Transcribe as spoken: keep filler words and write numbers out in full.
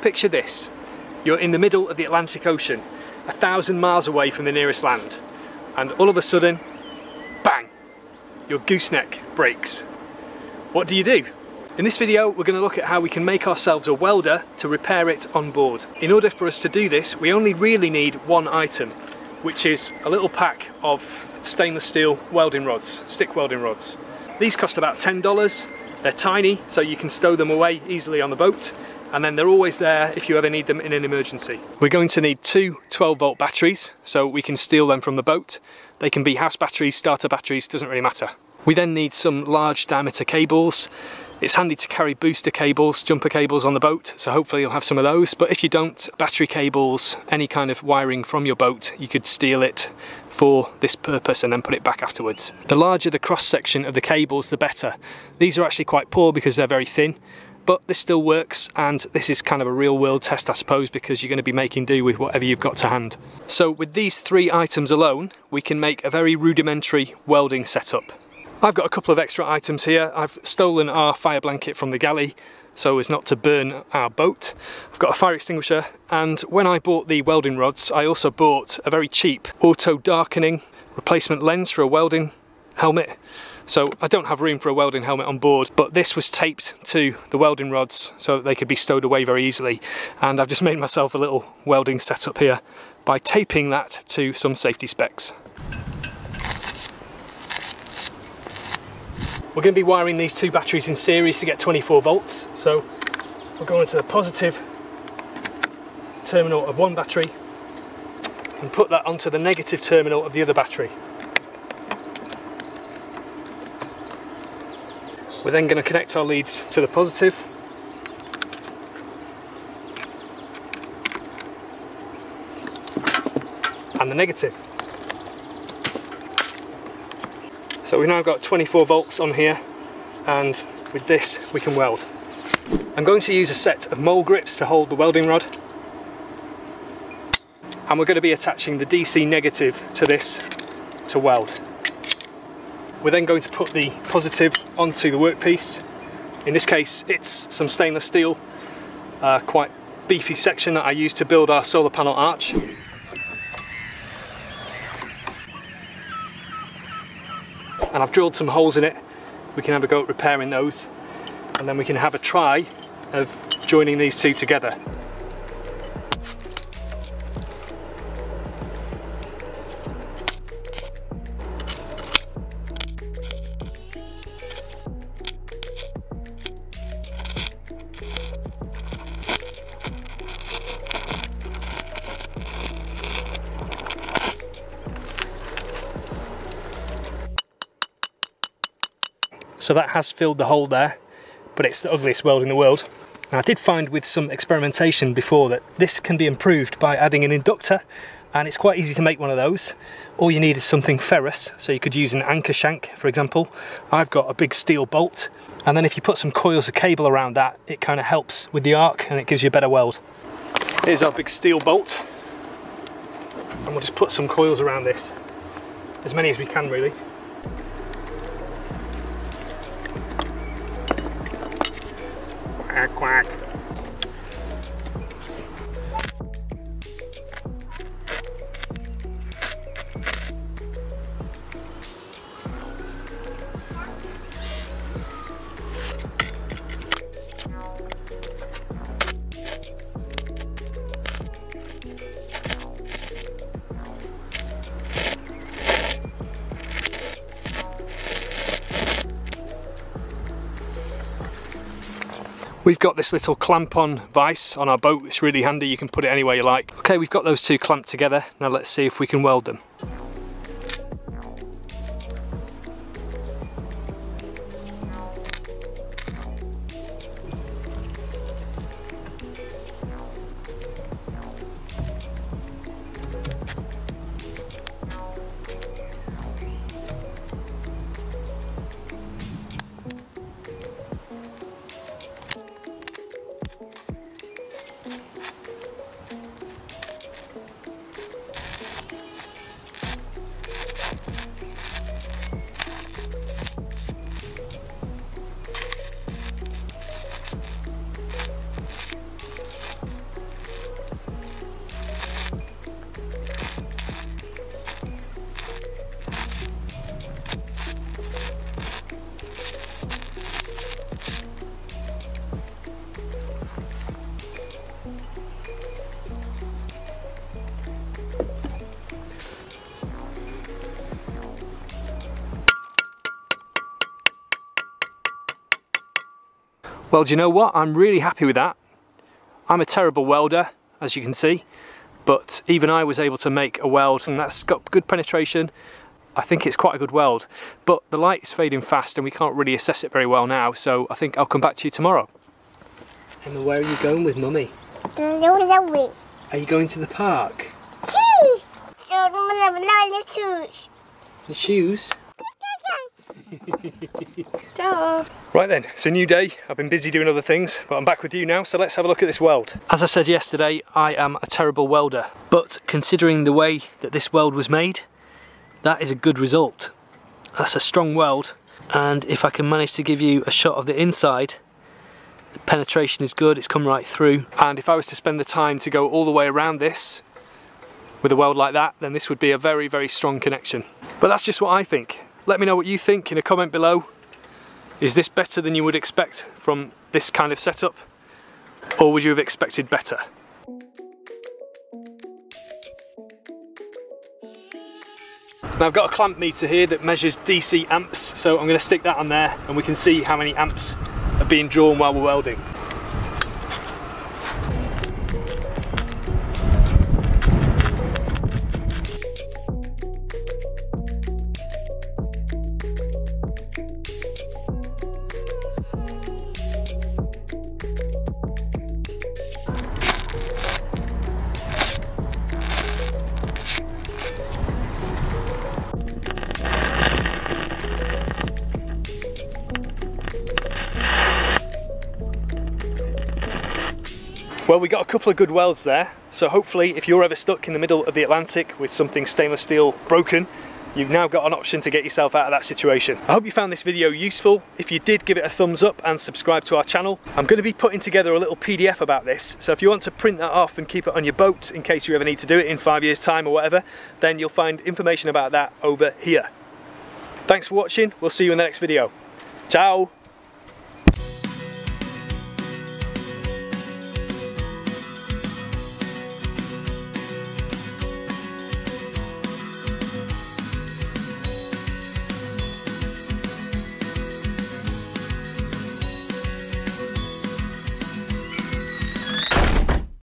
Picture this, you're in the middle of the Atlantic Ocean, a thousand miles away from the nearest land, and all of a sudden, bang, your gooseneck breaks. What do you do? In this video we're going to look at how we can make ourselves a welder to repair it on board. In order for us to do this we only really need one item, which is a little pack of stainless steel welding rods, stick welding rods. These cost about ten dollars, they're tiny so you can stow them away easily on the boat. And then they're always there if you ever need them in an emergency. We're going to need two twelve volt batteries, so we can steal them from the boat. They can be house batteries, starter batteries, doesn't really matter. We then need some large diameter cables. It's handy to carry booster cables, jumper cables on the boat, so hopefully you'll have some of those, but if you don't, battery cables, any kind of wiring from your boat, you could steal it for this purpose and then put it back afterwards. The larger the cross section of the cables, the better. These are actually quite poor because they're very thin, but this still works, and this is kind of a real world test I suppose, because you're going to be making do with whatever you've got to hand. So with these three items alone we can make a very rudimentary welding setup. I've got a couple of extra items here. I've stolen our fire blanket from the galley so as not to burn our boat. I've got a fire extinguisher, and when I bought the welding rods I also bought a very cheap auto darkening replacement lens for a welding helmet. So I don't have room for a welding helmet on board, but this was taped to the welding rods so that they could be stowed away very easily, and I've just made myself a little welding setup here by taping that to some safety specs. We're going to be wiring these two batteries in series to get twenty-four volts, so we'll go into the positive terminal of one battery and put that onto the negative terminal of the other battery. We're then going to connect our leads to the positive. And the negative. So we've now got twenty-four volts on here, and with this we can weld. I'm going to use a set of mole grips to hold the welding rod. And we're going to be attaching the D C negative to this to weld. We're then going to put the positive onto the workpiece. In this case it's some stainless steel, uh, quite beefy section that I used to build our solar panel arch. And I've drilled some holes in it. We can have a go at repairing those, and then we can have a try of joining these two together. So that has filled the hole there, but it's the ugliest weld in the world. Now, I did find with some experimentation before that this can be improved by adding an inductor, and it's quite easy to make one of those. All you need is something ferrous, so you could use an anchor shank for example. I've got a big steel bolt, and then if you put some coils of cable around that it kind of helps with the arc and it gives you a better weld. Here's our big steel bolt, and we'll just put some coils around this, as many as we can really. Quack, quack. We've got this little clamp-on vice on our boat, it's really handy, you can put it anywhere you like. Okay, we've got those two clamped together, now let's see if we can weld them. Well, do you know what? I'm really happy with that. I'm a terrible welder, as you can see, but even I was able to make a weld, and that's got good penetration. I think it's quite a good weld, but the light's fading fast and we can't really assess it very well now, so I think I'll come back to you tomorrow. Emma, where are you going with Mummy? Are you going to the park? See! So I'm going to have a line of shoes. The shoes? Right then, it's a new day. I've been busy doing other things, but I'm back with you now, so let's have a look at this weld. As I said yesterday, I am a terrible welder, but considering the way that this weld was made, that is a good result. That's a strong weld, and if I can manage to give you a shot of the inside, the penetration is good, it's come right through. And if I was to spend the time to go all the way around this with a weld like that, then this would be a very, very strong connection. But that's just what I think. Let me know what you think in a comment below. Is this better than you would expect from this kind of setup? Or would you have expected better? Now I've got a clamp meter here that measures D C amps, so I'm going to stick that on there and we can see how many amps are being drawn while we're welding. Well, we got a couple of good welds there, so hopefully if you're ever stuck in the middle of the Atlantic with something stainless steel broken, you've now got an option to get yourself out of that situation. I hope you found this video useful. If you did, give it a thumbs up and subscribe to our channel. I'm going to be putting together a little P D F about this, so if you want to print that off and keep it on your boat in case you ever need to do it in five years time or whatever, then you'll find information about that over here. Thanks for watching, we'll see you in the next video. Ciao!